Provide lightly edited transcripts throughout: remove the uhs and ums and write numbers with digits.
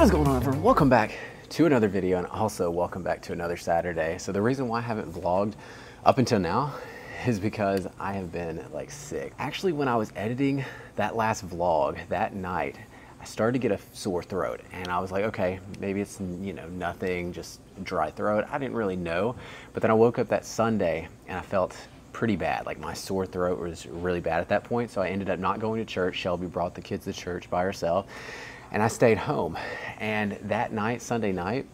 What is going on, everyone? Welcome back to another video, and also welcome back to another Saturday. So the reason why I haven't vlogged up until now is because I have been like sick. Actually, when I was editing that last vlog that night, I started to get a sore throat, and I was like, okay, maybe it's, you know, nothing, just dry throat. I didn't really know, but then I woke up that Sunday and I felt pretty bad. Like, my sore throat was really bad at that point, so I ended up not going to church. Shelby brought the kids to church by herself, and I stayed home. And that night, Sunday night,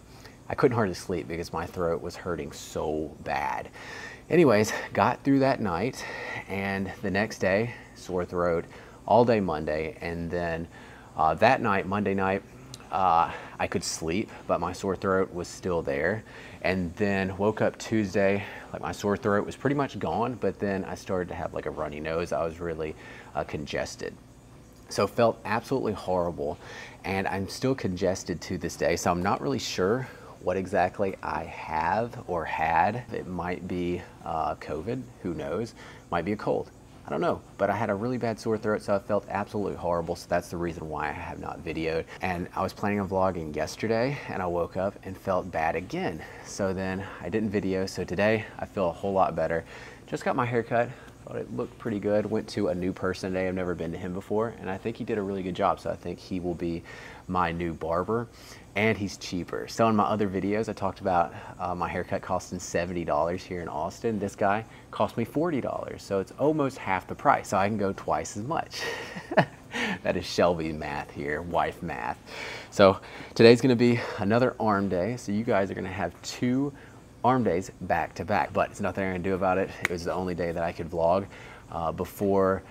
I couldn't hardly sleep because my throat was hurting so bad. Anyways, got through that night, and the next day, sore throat all day Monday, and then that night, Monday night, I could sleep, but my sore throat was still there. And then woke up Tuesday, like, my sore throat was pretty much gone, but then I started to have like a runny nose. I was really congested. So felt absolutely horrible, and I'm still congested to this day, so I'm not really sure what exactly I have or had. It might be COVID, who knows, might be a cold. I don't know, but I had a really bad sore throat, so I felt absolutely horrible, so that's the reason why I have not videoed. And I was planning on vlogging yesterday, and I woke up and felt bad again. So then I didn't video, so today I feel a whole lot better. Just got my hair cut, thought it looked pretty good. Went to a new person today, I've never been to him before, and I think he did a really good job, so I think he will be my new barber. And he's cheaper. So in my other videos, I talked about my haircut costing $70 here in Austin. This guy cost me $40, so it's almost half the price, so I can go twice as much. That is Shelby math here, wife math. So today's gonna be another arm day, so you guys are gonna have two arm days back to back, but it's nothing I'm gonna do about it. It was the only day that I could vlog before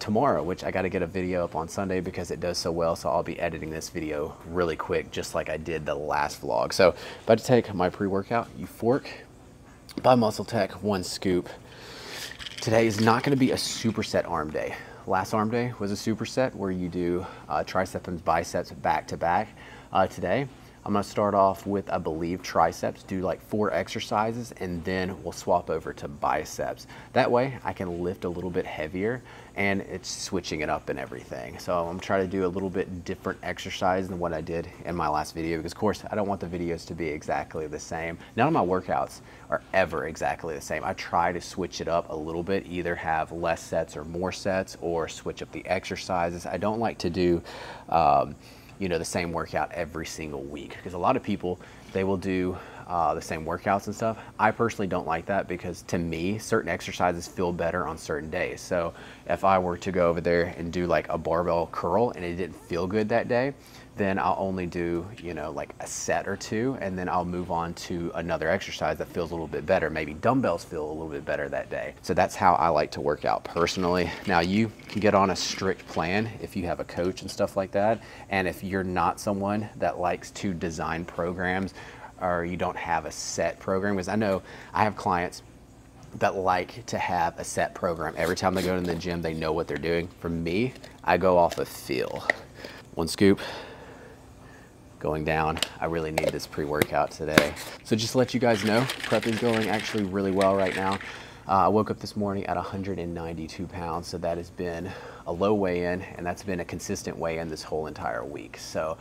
tomorrow, which I got to get a video up on Sunday because it does so well. So I'll be editing this video really quick, just like I did the last vlog. So about to take my pre-workout Euphoric by MuscleTech, 1 scoop. Today is not going to be a superset arm day. Last arm day was a superset where you do triceps and biceps back to back. Today I'm going to start off with, I believe, triceps, do like 4 exercises, and then we'll swap over to biceps. That way I can lift a little bit heavier, and it's switching it up and everything. So I'm trying to do a little bit different exercise than what I did in my last video, because of course I don't want the videos to be exactly the same. None of my workouts are ever exactly the same. I try to switch it up a little bit, either have less sets or more sets, or switch up the exercises. I don't like to do you know, the same workout every single week, because a lot of people, they will do the same workouts and stuff. I personally don't like that, because to me, certain exercises feel better on certain days. So if I were to go over there and do like a barbell curl and it didn't feel good that day, then I'll only do, you know, like a set or two, and then I'll move on to another exercise that feels a little bit better. Maybe dumbbells feel a little bit better that day. So that's how I like to work out personally. Now, you can get on a strict plan if you have a coach and stuff like that. And if you're not someone that likes to design programs, or you don't have a set program, because I know I have clients that like to have a set program. Every time they go to the gym, they know what they're doing. For me, I go off of feel. 1 scoop. Going down. I really need this pre-workout today. So just to let you guys know, prep is going actually really well right now. I woke up this morning at 192 pounds, so that has been a low weigh-in, and that's been a consistent weigh-in this whole entire week. So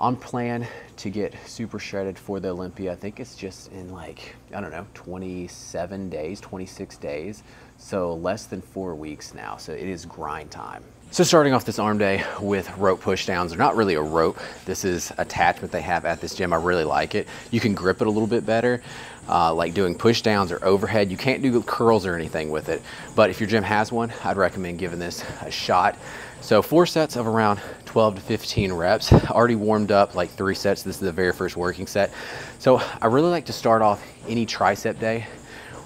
on plan to get super shredded for the Olympia. I think it's just in like, I don't know, 27 days, 26 days. So less than 4 weeks now. So it is grind time. So starting off this arm day with rope push downs. They're not really a rope. This is attachment they have at this gym. I really like it. You can grip it a little bit better, like doing push downs or overhead. You can't do curls or anything with it, but if your gym has one, I'd recommend giving this a shot. So 4 sets of around 12 to 15 reps. Already warmed up like 3 sets. This is the very first working set. So I really like to start off any tricep day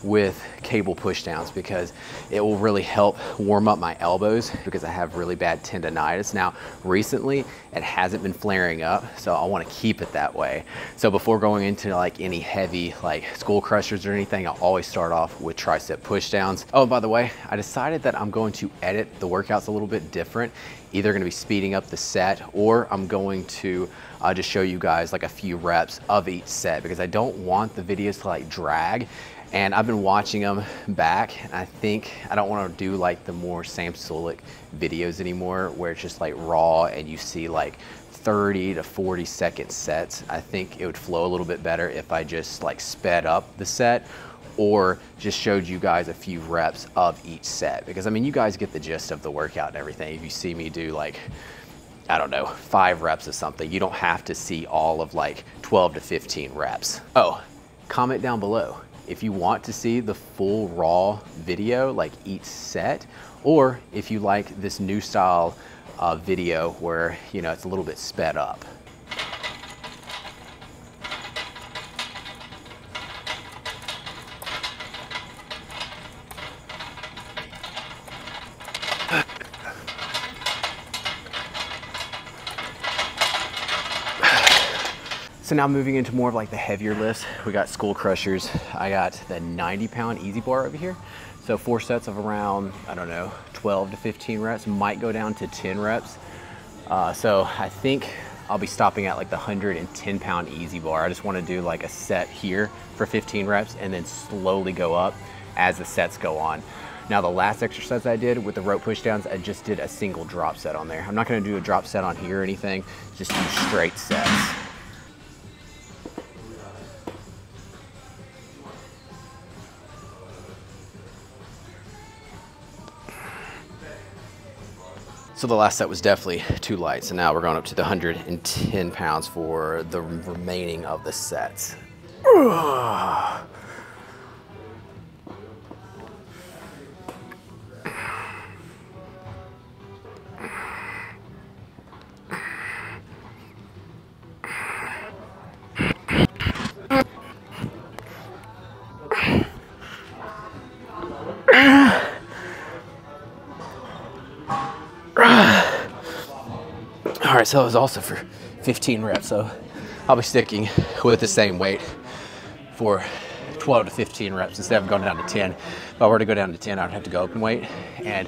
with cable push downs, because it will really help warm up my elbows, because I have really bad tendonitis. Now recently it hasn't been flaring up, so I want to keep it that way. So before going into like any heavy like skull crushers or anything, I'll always start off with tricep push downs. Oh, by the way, I decided that I'm going to edit the workouts a little bit different. Either going to be speeding up the set, or I'm going to just show you guys like a few reps of each set, because I don't want the videos to like drag And I've been watching them back, and I think I don't want to do like the more Sam Sulek videos anymore where it's just like raw and you see like 30 to 40 second sets. I think it would flow a little bit better if I just like sped up the set or just showed you guys a few reps of each set, because I mean, you guys get the gist of the workout and everything. If you see me do like, I don't know, 5 reps of something, you don't have to see all of like 12 to 15 reps. Oh, comment down below if you want to see the full raw video, like each set, or if you like this new style video where, you know, it's a little bit sped up. So now moving into more of like the heavier lifts, we got Skull Crushers. I got the 90-pound easy bar over here. So 4 sets of around, I don't know, 12 to 15 reps, might go down to 10 reps. So I think I'll be stopping at like the 110-pound easy bar. I just wanna do like a set here for 15 reps and then slowly go up as the sets go on. Now the last exercise I did with the rope push downs, I just did a single drop set on there. I'm not gonna do a drop set on here or anything, just do straight sets. So the last set was definitely too light. So now we're going up to the 110 pounds for the remaining of the sets. All right, so it was also for 15 reps, so I'll be sticking with the same weight for 12 to 15 reps instead of going down to 10. If I were to go down to 10, I'd have to go open weight, and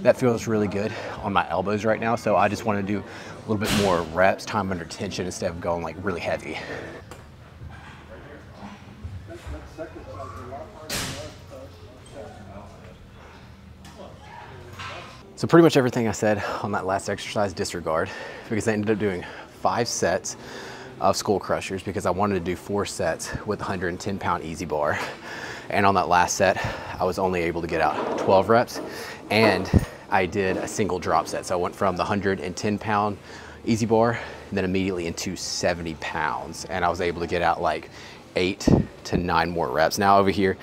that feels really good on my elbows right now, so I just want to do a little bit more reps, time under tension, instead of going like really heavy. So pretty much everything I said on that last exercise, disregard, because I ended up doing 5 sets of Skull Crushers because I wanted to do 4 sets with 110-pound easy bar. And on that last set, I was only able to get out 12 reps, and I did a single drop set. So I went from the 110-pound easy bar and then immediately into 70 pounds. And I was able to get out like 8 to 9 more reps. Now over here,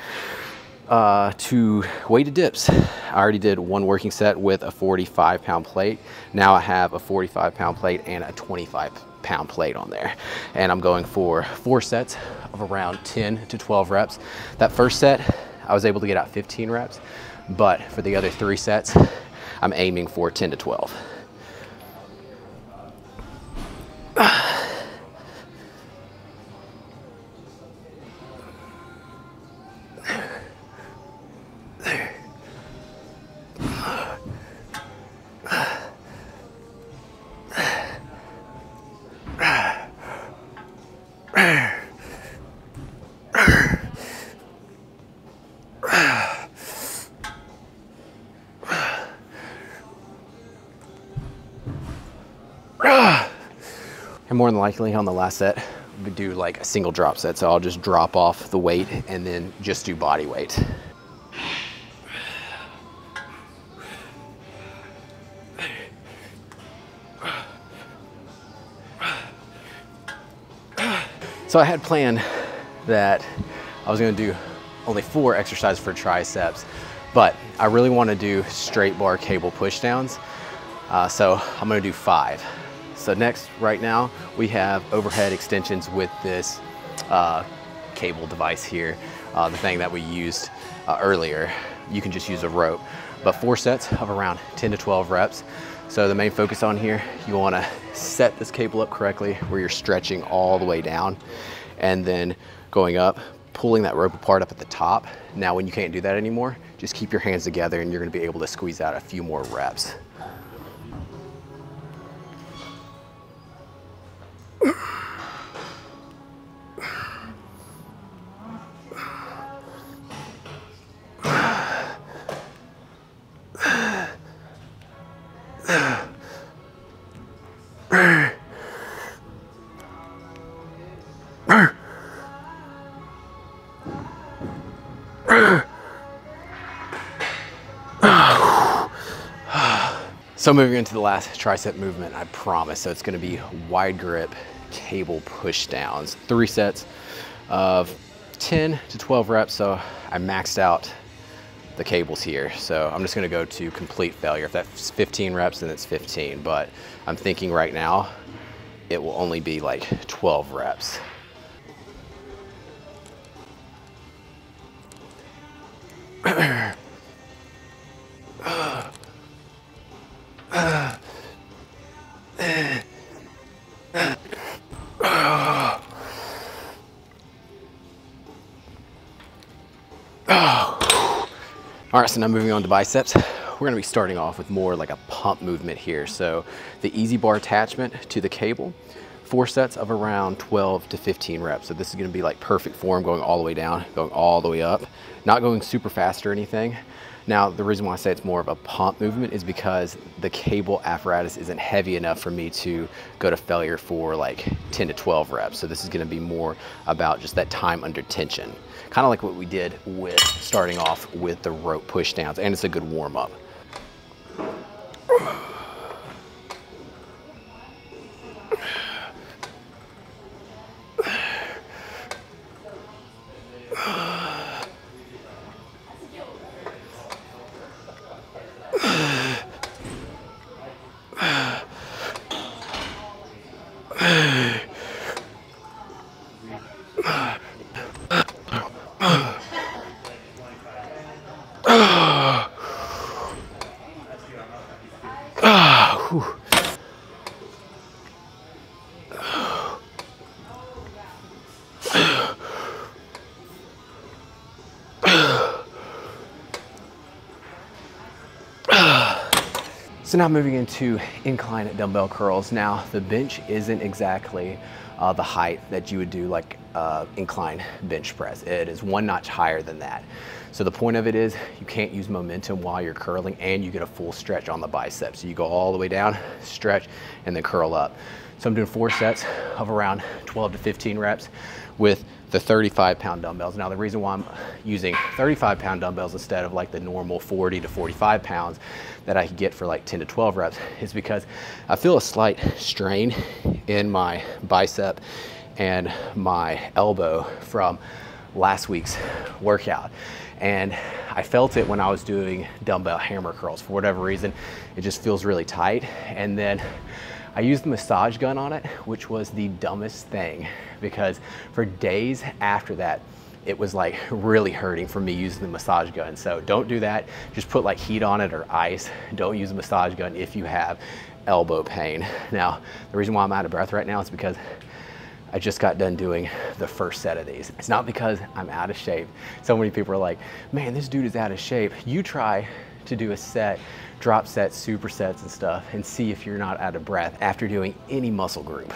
to weighted dips. I already did 1 working set with a 45-pound plate. Now I have a 45-pound plate and a 25-pound plate on there. And I'm going for 4 sets of around 10 to 12 reps. That first set, I was able to get out 15 reps, but for the other 3 sets, I'm aiming for 10 to 12. And more than likely on the last set, we do like a single drop set. So I'll just drop off the weight and then just do body weight. So I had planned that I was gonna do only 4 exercises for triceps, but I really wanna do straight bar cable pushdowns. So I'm gonna do 5. So next, right now, we have overhead extensions with this cable device here, the thing that we used earlier. You can just use a rope, but 4 sets of around 10 to 12 reps. So the main focus on here, you wanna set this cable up correctly where you're stretching all the way down and then going up, pulling that rope apart up at the top. Now, when you can't do that anymore, just keep your hands together and you're gonna be able to squeeze out a few more reps. So moving into the last tricep movement, I promise. So it's gonna be wide grip cable push downs, 3 sets of 10 to 12 reps. So I maxed out the cables here. So I'm just gonna go to complete failure. If that's 15 reps, then it's 15. But I'm thinking right now, it will only be like 12 reps. All right, so now moving on to biceps. We're gonna be starting off with more like a pump movement here. So the easy bar attachment to the cable, 4 sets of around 12 to 15 reps. So this is gonna be like perfect form, going all the way down, going all the way up, not going super fast or anything. Now, the reason why I say it's more of a pump movement is because the cable apparatus isn't heavy enough for me to go to failure for like 10 to 12 reps. So this is gonna be more about just that time under tension. Kind of like what we did with starting off with the rope push downs, and it's a good warm up. So now moving into incline dumbbell curls. Now the bench isn't exactly the height that you would do like incline bench press. It is one notch higher than that. So the point of it is you can't use momentum while you're curling, and you get a full stretch on the biceps. So you go all the way down, stretch, and then curl up. So I'm doing 4 sets of around 12 to 15 reps with the 35-pound dumbbells. Now, the reason why I'm using 35-pound dumbbells instead of like the normal 40 to 45 pounds that I could get for like 10 to 12 reps is because I feel a slight strain in my bicep and my elbow from last week's workout. And I felt it when I was doing dumbbell hammer curls. For whatever reason, it just feels really tight. And then I used the massage gun on it, which was the dumbest thing, because for days after that, it was like really hurting from me using the massage gun. So don't do that. Just put like heat on it or ice. Don't use a massage gun if you have elbow pain. Now, the reason why I'm out of breath right now is because I just got done doing the first set of these. It's not because I'm out of shape. So many people are like, man, this dude is out of shape. You try to do a set, drop sets, supersets and stuff, and see if you're not out of breath after doing any muscle group.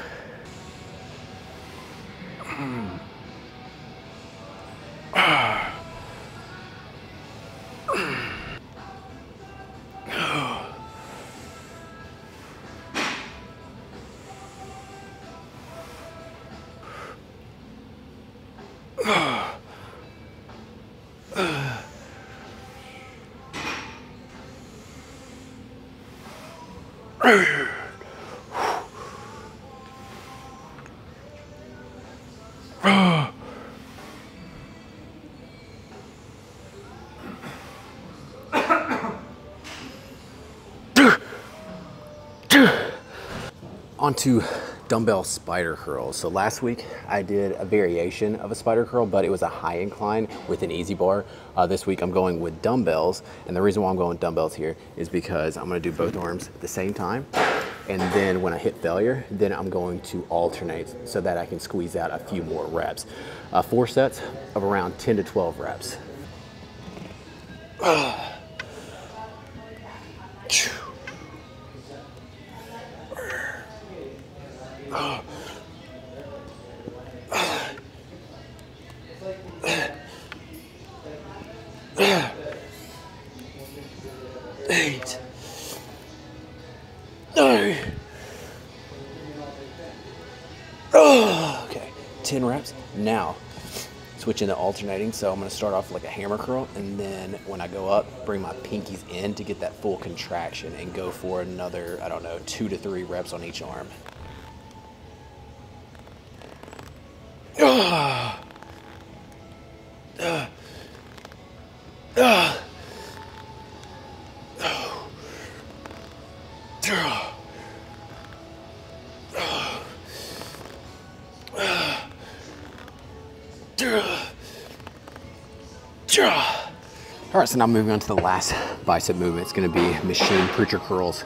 Onto dumbbell spider curls. So last week I did a variation of a spider curl, but it was a high incline with an easy bar. This week I'm going with dumbbells, and the reason why I'm going with dumbbells here is because I'm gonna do both arms at the same time, and then when I hit failure, then I'm going to alternate so that I can squeeze out a few more reps. 4 sets of around 10 to 12 reps. switch into alternating. So I'm going to start off like a hammer curl, and then when I go up, bring my pinkies in to get that full contraction and go for another, I don't know, 2 to 3 reps on each arm. All right, so now moving on to the last bicep movement. It's gonna be machine preacher curls,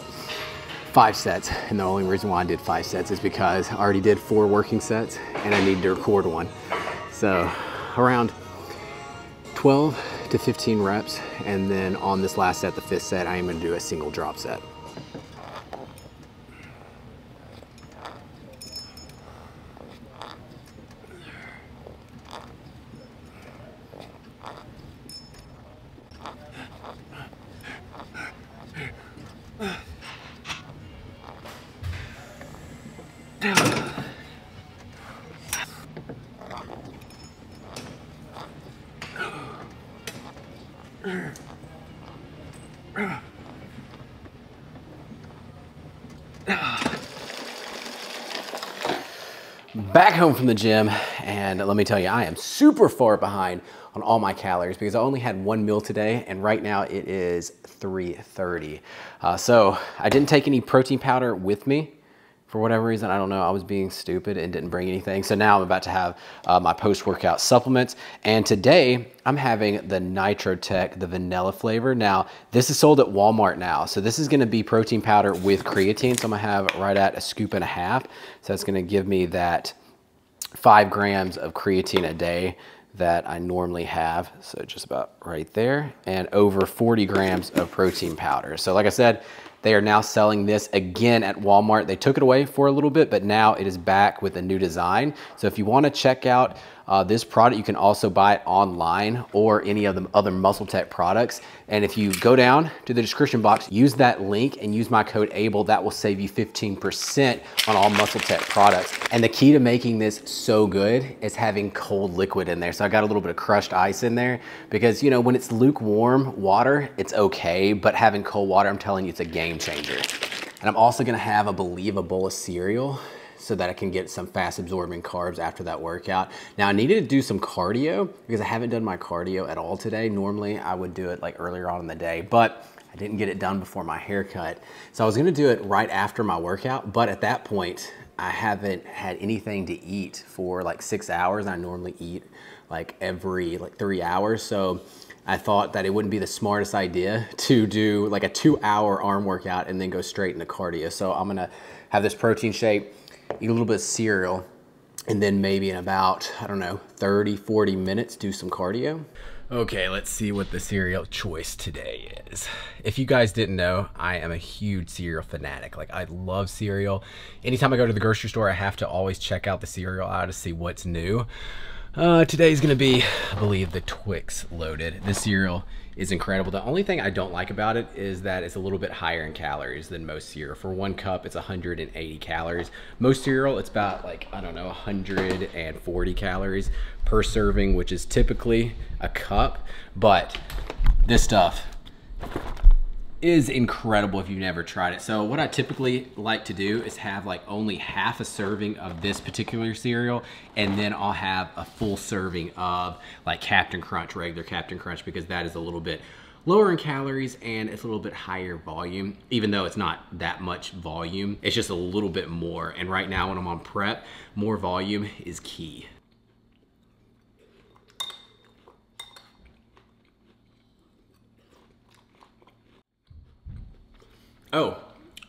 5 sets. And the only reason why I did 5 sets is because I already did 4 working sets and I need to record one. So around 12 to 15 reps. And then on this last set, the 5th set, I am gonna do a single drop set. Back home from the gym, and let me tell you, I am super far behind on all my calories because I only had 1 meal today, and right now it is 3:30. So I didn't take any protein powder with me for whatever reason. I don't know, I was being stupid and didn't bring anything. So now I'm about to have my post-workout supplements, and today I'm having the Nitrotech, the vanilla flavor. Now, this is sold at Walmart now. So this is gonna be protein powder with creatine. So I'm gonna have right at a 1.5 scoops. So it's gonna give me that 5 grams of creatine a day that I normally have. So just about right there, and over 40 grams of protein powder. So like I said, they are now selling this again at Walmart. They took it away for a little bit, but now it is back with a new design. So if you want to check out this product, you can also buy it online or any of the other MuscleTech products. And if you go down to the description box, use that link and use my code ABLE. That will save you 15% on all MuscleTech products. And the key to making this so good is having cold liquid in there. So I got a little bit of crushed ice in there because, you know, when it's lukewarm water, it's okay. But having cold water, I'm telling you, it's a game changer. And I'm also gonna have, I believe, a bowl of cereal so that I can get some fast absorbing carbs after that workout. Now I needed to do some cardio because I haven't done my cardio at all today. Normally I would do it like earlier on in the day, but I didn't get it done before my haircut. So I was gonna do it right after my workout, but at that point I haven't had anything to eat for like 6 hours. I normally eat like every 3 hours. So I thought that it wouldn't be the smartest idea to do like a 2-hour arm workout and then go straight into cardio. So I'm gonna have this protein shake, eat a little bit of cereal, and then maybe in about, I don't know, 30, 40 minutes, do some cardio. Okay, let's see what the cereal choice today is. If you guys didn't know, I am a huge cereal fanatic. Like, I love cereal. Anytime I go to the grocery store, I have to always check out the cereal aisle to see what's new. Today's gonna be, I believe, the Twix loaded. This cereal is incredible. The only thing I don't like about it is that it's a little bit higher in calories than most cereal. For 1 cup, it's 180 calories. Most cereal, it's about like, I don't know, 140 calories per serving, which is typically a cup. But this stuff is incredible if you've never tried it. So what I typically like to do is have like only half a serving of this particular cereal, and then I'll have a full serving of like Captain Crunch, regular Captain Crunch, because that is a little bit lower in calories and it's a little bit higher volume. Even though it's not that much volume, it's just a little bit more. And right now when I'm on prep, more volume is key. Oh,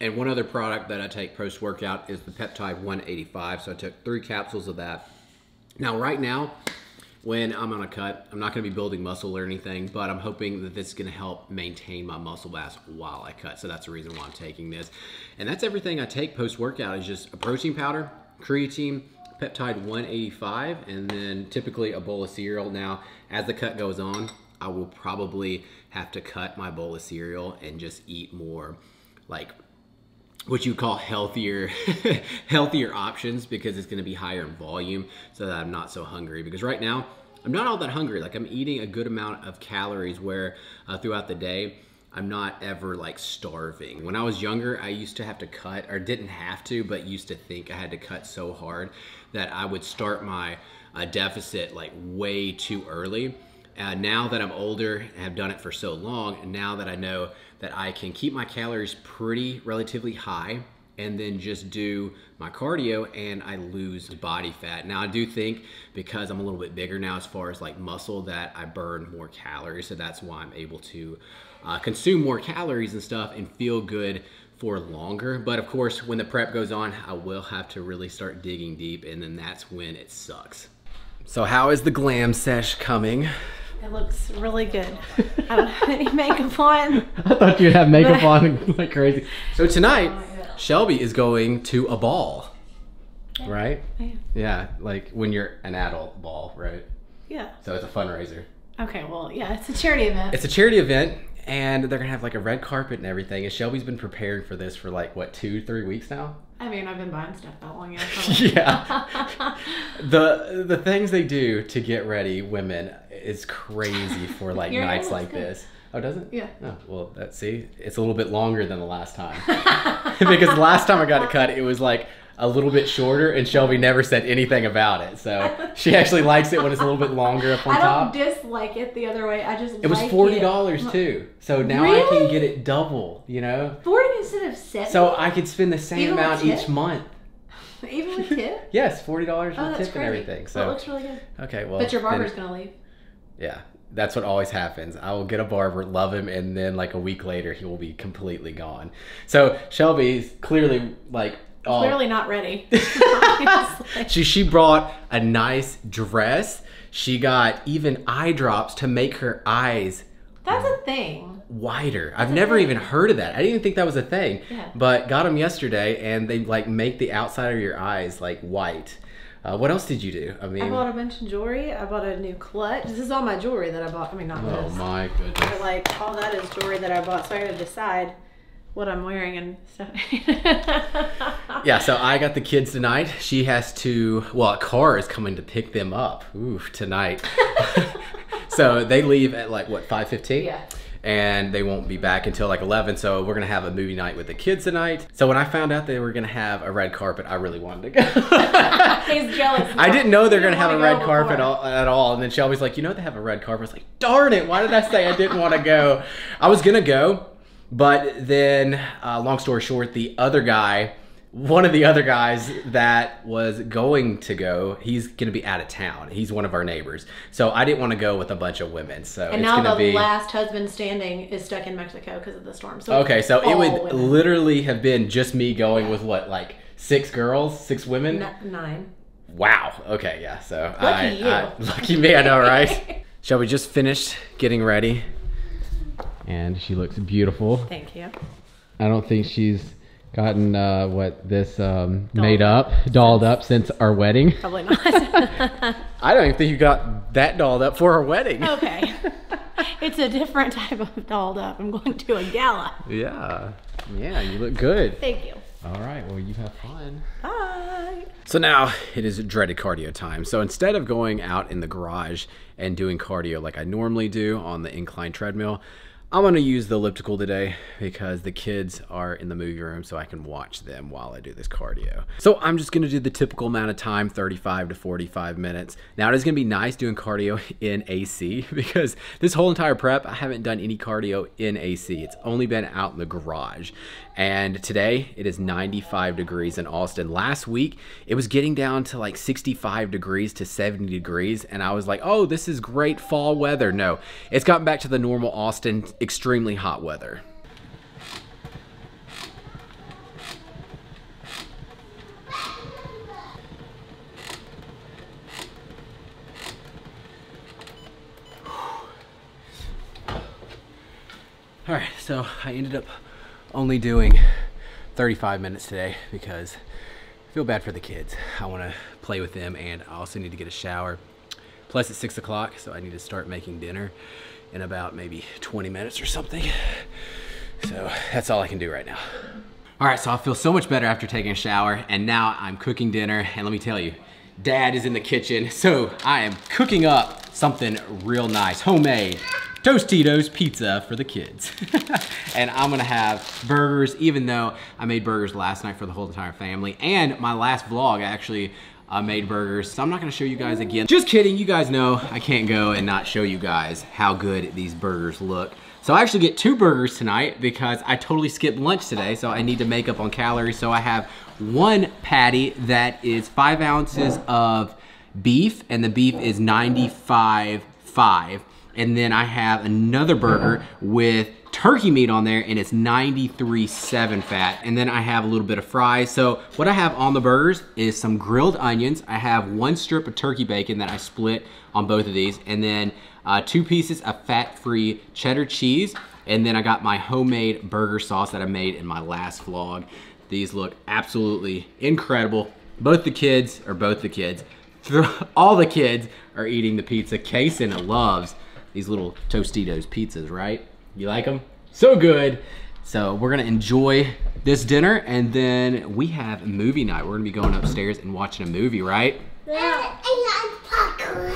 and one other product that I take post-workout is the Peptide 185. So I took 3 capsules of that. Now, right now, when I'm on a cut, I'm not gonna be building muscle or anything, but I'm hoping that this is gonna help maintain my muscle mass while I cut. So that's the reason why I'm taking this. And that's everything I take post-workout, is just a protein powder, creatine, Peptide 185, and then typically a bowl of cereal. Now, as the cut goes on, I will probably have to cut my bowl of cereal and just eat more like what you call healthier healthier options, because it's gonna be higher in volume so that I'm not so hungry. Because right now I'm not all that hungry. Like, I'm eating a good amount of calories where throughout the day, I'm not ever like starving. When I was younger, I used to have to cut, or didn't have to, but used to think I had to cut so hard that I would start my deficit like way too early. Now that I'm older and have done it for so long, and now that I know that I can keep my calories pretty relatively high and then just do my cardio, and I lose body fat. Now I do think, because I'm a little bit bigger now as far as like muscle, that I burn more calories. So that's why I'm able to consume more calories and stuff and feel good for longer. But of course, when the prep goes on, I will have to really start digging deep, and then that's when it sucks. So how is the glam sesh coming? It looks really good. I don't have any makeup on. I thought you'd have makeup on like crazy. So tonight, Shelby is going to a ball, yeah. Right? Yeah. Yeah, like when you're an adult ball, right? Yeah. So it's a fundraiser. Okay, well, yeah, it's a charity event. It's a charity event, and they're gonna have like a red carpet and everything, and Shelby's been preparing for this for like, what, 2-3 weeks now? I mean, I've been buying stuff that long. Yeah. The things they do to get ready, women, is crazy for like nights like this. Oh, does it? Yeah. Oh, well, that's, see, it's a little bit longer than the last time. Because the last time I got it cut, it was like a little bit shorter, and Shelby never said anything about it. So she actually likes it when it's a little bit longer up on top. I don't dislike it the other way. I just it was $40 too. So now, really? I can get it double, you know? 40 instead of 70? So I could spend the same amount each month. Even with tip? Yes, $40 with tip and everything. So that looks really good. Okay, well. But your barber's going to leave. Yeah. That's what always happens. I will get a barber, love him, and then like a week later, he will be completely gone. So Shelby's clearly like, oh. Clearly not ready. She brought a nice dress. She got even eye drops to make her eyes. That's a thing. Wider. That's I've never even heard of that. I didn't even think that was a thing. Yeah. But got them yesterday, and they like make the outside of your eyes like white. What else did you do? I mean, I bought a bunch of jewelry. I bought a new clutch. This is all my jewelry that I bought. I mean, not this. Oh my goodness. But like, all that is jewelry that I bought. So I had to decide what I'm wearing and stuff. Yeah, so I got the kids tonight. She has to, well, a car is coming to pick them up. Oof, tonight. So they leave at like, what, 5:15? Yeah. And they won't be back until like 11, so we're gonna have a movie night with the kids tonight. So when I found out they were gonna have a red carpet, I really wanted to go. He's jealous. I didn't know they're gonna have a red carpet at all. And then Shelby's like, you know they have a red carpet. I was like, darn it, why did I say I didn't wanna go? I was gonna go, but then long story short, the other guy, one of the other guys that was going to go, he's going to be out of town. He's one of our neighbors. So I didn't want to go with a bunch of women. So and now the last husband standing is stuck in Mexico because of the storm. So okay, so it would literally have been just me going with what, like 6 girls, 6 women? 9. Wow. Okay, yeah. So lucky you. Lucky me, I know, right? Shall we just finish getting ready? And she looks beautiful. Thank you. I don't think she's gotten dolled up since our wedding. Probably not. I don't even think you got that dolled up for our wedding. Okay. It's a different type of dolled up. I'm going to a gala. Yeah. Yeah, you look good. Thank you. All right, well, you have fun. Bye. So now it is dreaded cardio time. So instead of going out in the garage and doing cardio like I normally do on the incline treadmill, I'm gonna use the elliptical today because the kids are in the movie room, so I can watch them while I do this cardio. So I'm just gonna do the typical amount of time, 35 to 45 minutes. Now it is gonna be nice doing cardio in AC because this whole entire prep, I haven't done any cardio in AC. It's only been out in the garage. And today it is 95 degrees in Austin. Last week, it was getting down to like 65 degrees to 70 degrees. And I was like, oh, this is great fall weather. No, it's gotten back to the normal Austin, extremely hot weather. All right, so I ended up only doing 35 minutes today because I feel bad for the kids. I want to play with them, and I also need to get a shower. Plus it's 6 o'clock, so I need to start making dinner in about maybe 20 minutes or something. So that's all I can do right now. All right, so I feel so much better after taking a shower, and now I'm cooking dinner. And let me tell you, Dad is in the kitchen, so I am cooking up something real nice. Homemade Tostitos pizza for the kids. And I'm gonna have burgers, even though I made burgers last night for the whole entire family. And my last vlog, I actually made burgers, so I'm not gonna show you guys again. Just kidding, you guys know I can't go and not show you guys how good these burgers look. So I actually get 2 burgers tonight because I totally skipped lunch today, so I need to make up on calories. So I have 1 patty that is 5 ounces of beef, and the beef is 95.5. And then I have another burger with turkey meat on there, and it's 93.7 fat. And then I have a little bit of fries. So what I have on the burgers is some grilled onions. I have 1 strip of turkey bacon that I split on both of these, and then 2 pieces of fat-free cheddar cheese, and then I got my homemade burger sauce that I made in my last vlog. These look absolutely incredible. Both the kids, all the kids are eating the pizza. Kason loves these little Tostitos pizzas, right? You like them? So good. So we're gonna enjoy this dinner, and then we have movie night. We're gonna be going upstairs and watching a movie, right? Yeah.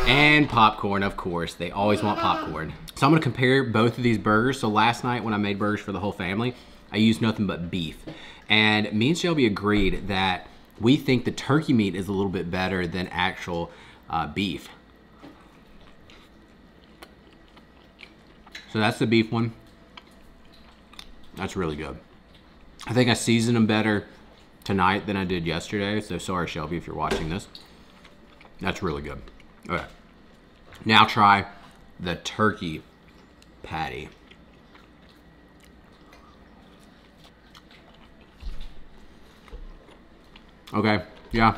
And popcorn, of course. They always want popcorn. So I'm gonna compare both of these burgers. So last night when I made burgers for the whole family, I used nothing but beef. And me and Shelby agreed that we think the turkey meat is a little bit better than actual beef. So that's the beef one. That's really good. I think I seasoned them better tonight than I did yesterday. So sorry, Shelby, if you're watching this. That's really good. Okay. Now try the turkey patty. Okay, yeah,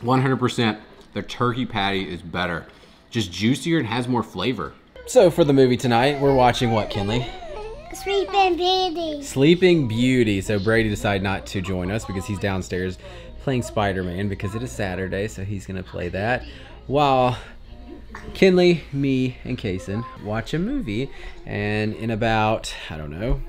100%. The turkey patty is better. Just juicier and has more flavor. So for the movie tonight, we're watching what, Kinley? Sleeping Beauty. Sleeping Beauty. So Brady decided not to join us because he's downstairs playing Spider-Man because it is Saturday, so he's gonna play that. While Kinley, me, and Kason watch a movie, and in about, I don't know,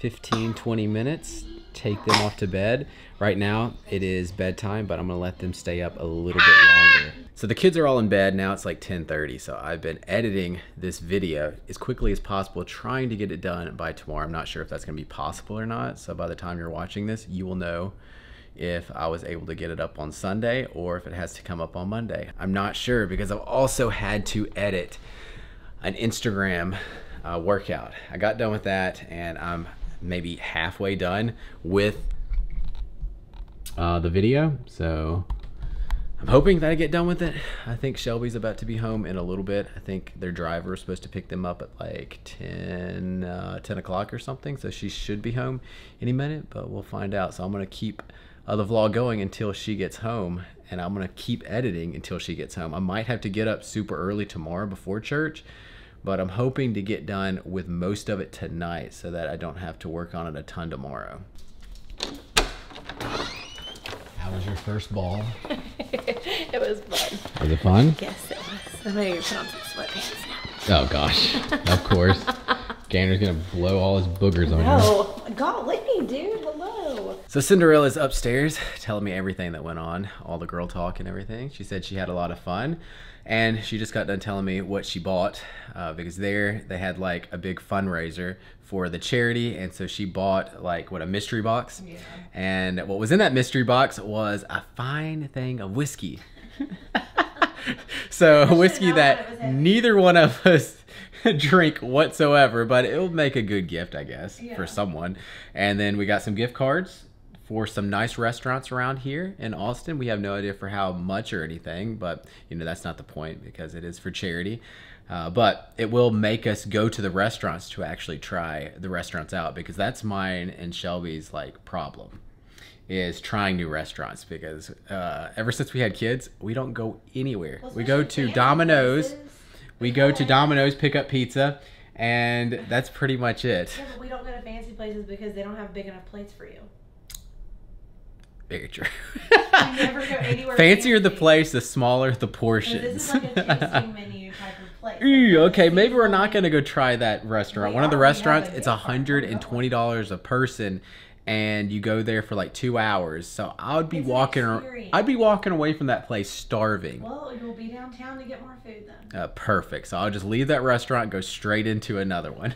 15, 20 minutes, take them off to bed. Right now, it is bedtime, but I'm gonna let them stay up a little bit longer. So the kids are all in bed, now it's like 10:30, so I've been editing this video as quickly as possible, trying to get it done by tomorrow. I'm not sure if that's gonna be possible or not, so by the time you're watching this, you will know if I was able to get it up on Sunday or if it has to come up on Monday. I'm not sure because I've also had to edit an Instagram workout. I got done with that, and I'm maybe halfway done with the video, so I'm hoping that I get done with it. I think Shelby's about to be home in a little bit. I think their driver is supposed to pick them up at like 10 o'clock or something, so she should be home any minute, but we'll find out. So I'm gonna keep the vlog going until she gets home, and I'm gonna keep editing until she gets home. I might have to get up super early tomorrow before church, but I'm hoping to get done with most of it tonight so that I don't have to work on it a ton tomorrow. How was your first ball? It was fun. Was it fun? Yes, it was. I'm going to put on some sweatpants now. Oh gosh, of course. Gander's gonna blow all his boogers on you. No, golly, dude, hello. So Cinderella's upstairs telling me everything that went on, all the girl talk and everything. She said she had a lot of fun, and she just got done telling me what she bought because they had like a big fundraiser for the charity, and so she bought like, what, a mystery box? Yeah. And what was in that mystery box was a fine thing of whiskey. So whiskey that neither one of us drink whatsoever, but it'll make a good gift, I guess, yeah, for someone. And then we got some gift cards for some nice restaurants around here in Austin. We have no idea for how much or anything, but you know, that's not the point because it is for charity. But it will make us go to the restaurants to actually try the restaurants out, because that's mine and Shelby's like problem, is trying new restaurants, because ever since we had kids, we don't go anywhere. Well, we go to Domino's. We go to Domino's, pick up pizza, and that's pretty much it. Yeah, but we don't go to fancy places because they don't have big enough plates for you. Very true. We never go anywhere. Fancier the place, the smaller the portions. This is like a tasting menu type of place. Ooh, okay, maybe we're not going to go try that restaurant. One of the restaurants, it's $120 a person, and you go there for like 2 hours. So I would be walking away from that place starving. Well, you'll be downtown to get more food then. Perfect. So I'll just leave that restaurant, go straight into another one.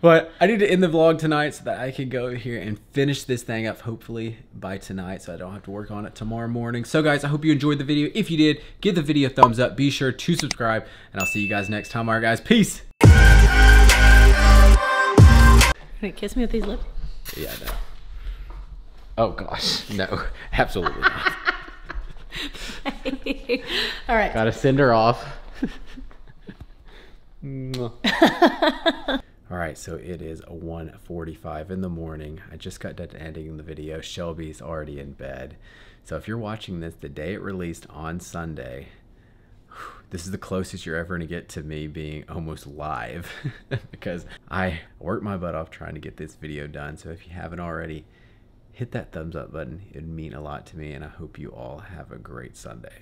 But I need to end the vlog tonight so that I can go here and finish this thing up hopefully by tonight, so I don't have to work on it tomorrow morning. So guys, I hope you enjoyed the video. If you did, give the video a thumbs up. Be sure to subscribe, and I'll see you guys next time. All right, guys, peace. Can you kiss me with these lips? Yeah, I know. Oh gosh, no, absolutely not. All right. Gotta send her off. All right, so it is 1:45 in the morning. I just got done editing the video. Shelby's already in bed. So if you're watching this the day it released on Sunday, this is the closest you're ever gonna get to me being almost live because I worked my butt off trying to get this video done. So if you haven't already, hit that thumbs up button. It'd mean a lot to me, and I hope you all have a great Sunday.